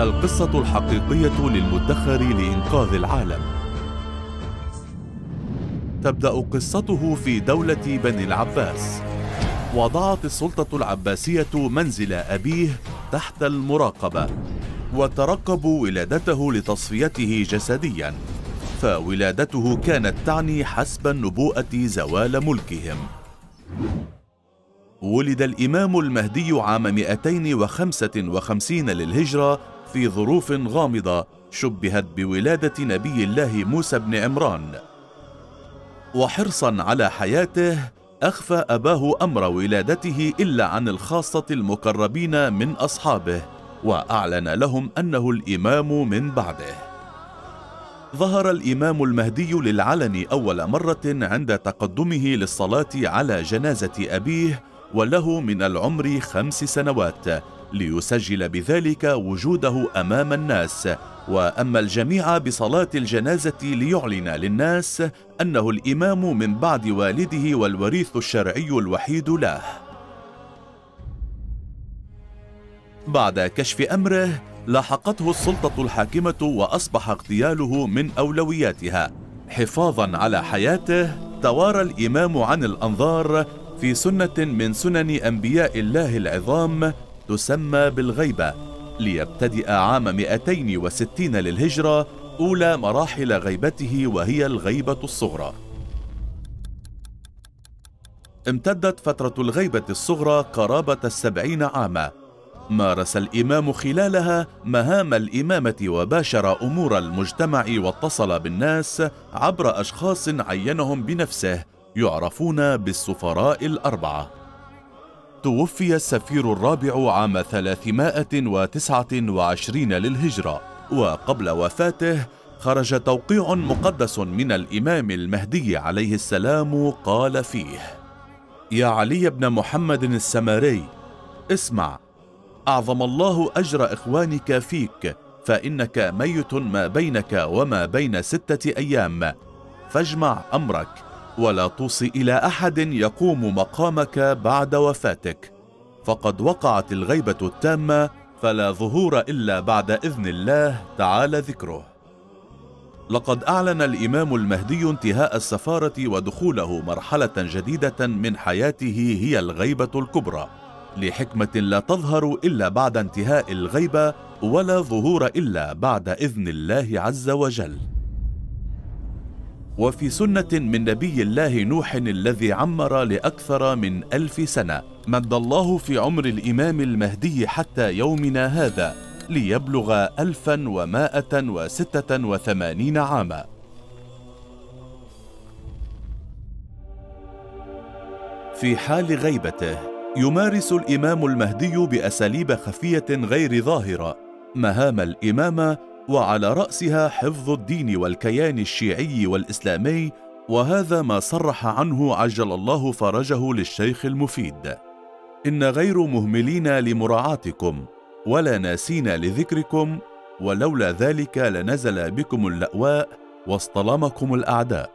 القصة الحقيقية للمدخر لإنقاذ العالم. تبدأ قصته في دولة بني العباس. وضعت السلطة العباسية منزل أبيه تحت المراقبة، وترقبوا ولادته لتصفيته جسدياً، فولادته كانت تعني حسب النبوءة زوال ملكهم. ولد الإمام المهدي عام 255 للهجرة في ظروف غامضة شبهت بولادة نبي الله موسى بن عمران. وحرصاً على حياته أخفى أباه أمر ولادته إلا عن الخاصة المقربين من أصحابه، وأعلن لهم أنه الإمام من بعده. ظهر الإمام المهدي للعلن أول مرة عند تقدمه للصلاة على جنازة أبيه وله من العمر 5 سنوات، ليسجل بذلك وجوده أمام الناس، وأما الجميع بصلاة الجنازة ليعلن للناس أنه الإمام من بعد والده والوريث الشرعي الوحيد له. بعد كشف أمره لاحقته السلطة الحاكمة، وأصبح اغتياله من أولوياتها. حفاظاً على حياته توارى الإمام عن الأنظار في سنة من سنن أنبياء الله العظام تسمى بالغيبة، ليبتدئ عام 260 للهجرة أولى مراحل غيبته، وهي الغيبة الصغرى. امتدت فترة الغيبة الصغرى قرابة 70 عاما. مارس الإمام خلالها مهام الإمامة، وباشر أمور المجتمع، واتصل بالناس عبر أشخاص عينهم بنفسه يعرفون بالسفراء الأربعة. توفي السفير الرابع عام 329 للهجرة، وقبل وفاته خرج توقيع مقدس من الإمام المهدي عليه السلام، قال فيه: يا علي بن محمد السماري، اسمع، أعظم الله أجر إخوانك فيك، فإنك ميت ما بينك وما بين 6 أيام، فاجمع أمرك ولا توصي إلى أحد يقوم مقامك بعد وفاتك، فقد وقعت الغيبة التامة، فلا ظهور إلا بعد إذن الله تعالى ذكره. لقد أعلن الإمام المهدي انتهاء السفارة ودخوله مرحلة جديدة من حياته، هي الغيبة الكبرى، لحكمة لا تظهر إلا بعد انتهاء الغيبة، ولا ظهور إلا بعد إذن الله عز وجل. وفي سنة من نبي الله نوح الذي عمر لأكثر من 1000 سنة، مد الله في عمر الإمام المهدي حتى يومنا هذا ليبلغ 1186 عاما. في حال غيبته يمارس الإمام المهدي بأساليب خفية غير ظاهرة مهام الإمامة، وعلى رأسها حفظ الدين والكيان الشيعي والإسلامي، وهذا ما صرح عنه عجل الله فرجه للشيخ المفيد: إن غير مهملين لمراعاتكم ولا ناسين لذكركم، ولولا ذلك لنزل بكم اللأواء واصطلمكم الأعداء.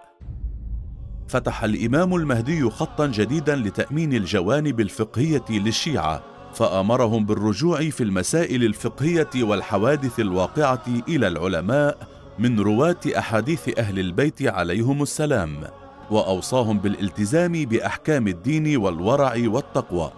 فتح الإمام المهدي خطاً جديداً لتأمين الجوانب الفقهية للشيعة، فأمرهم بالرجوع في المسائل الفقهية والحوادث الواقعة إلى العلماء من رواة أحاديث أهل البيت عليهم السلام، وأوصاهم بالالتزام بأحكام الدين والورع والتقوى.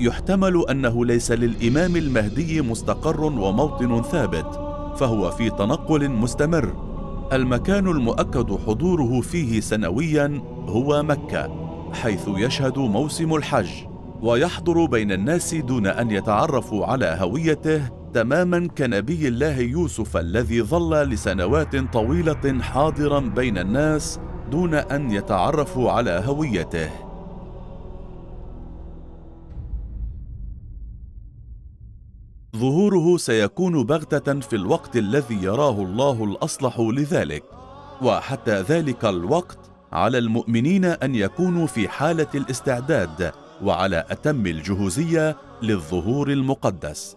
يحتمل أنه ليس للإمام المهدي مستقر وموطن ثابت، فهو في تنقل مستمر. المكان المؤكد حضوره فيه سنوياً هو مكة، حيث يشهد موسم الحج، ويحضر بين الناس دون أن يتعرفوا على هويته، تماماً كنبي الله يوسف الذي ظل لسنوات طويلة حاضراً بين الناس دون أن يتعرفوا على هويته. ظهوره سيكون بغتة في الوقت الذي يراه الله الأصلح لذلك، وحتى ذلك الوقت على المؤمنين أن يكونوا في حالة الاستعداد وعلى أتم الجهوزية للظهور المقدس.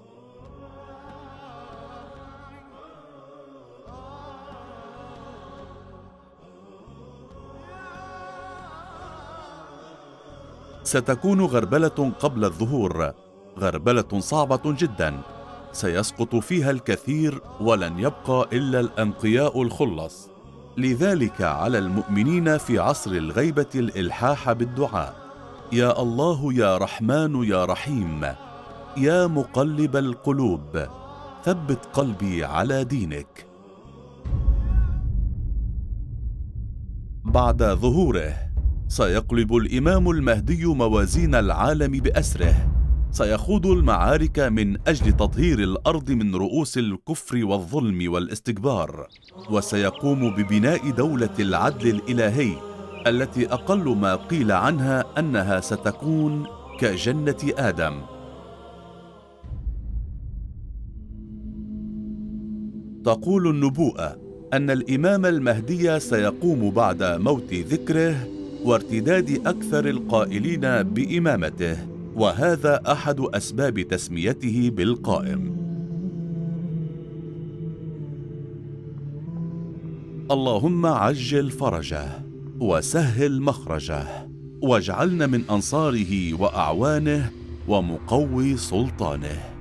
ستكون غربلة قبل الظهور، غربلة صعبة جدا سيسقط فيها الكثير ولن يبقى إلا الأنقياء الخلص. لذلك على المؤمنين في عصر الغيبة الإلحاح بالدعاء: يا الله يا رحمن يا رحيم، يا مقلب القلوب ثبت قلبي على دينك. بعد ظهوره سيقلب الإمام المهدي موازين العالم بأسره، سيخوض المعارك من أجل تطهير الأرض من رؤوس الكفر والظلم والاستكبار، وسيقوم ببناء دولة العدل الإلهي التي أقل ما قيل عنها أنها ستكون كجنة آدم. تقول النبوءة أن الإمام المهدي سيقوم بعد موت ذكره وارتداد أكثر القائلين بإمامته، وهذا أحد أسباب تسميته بالقائم. اللهم عجل فرجه وسهل مخرجه، واجعلنا من أنصاره وأعوانه ومقوي سلطانه.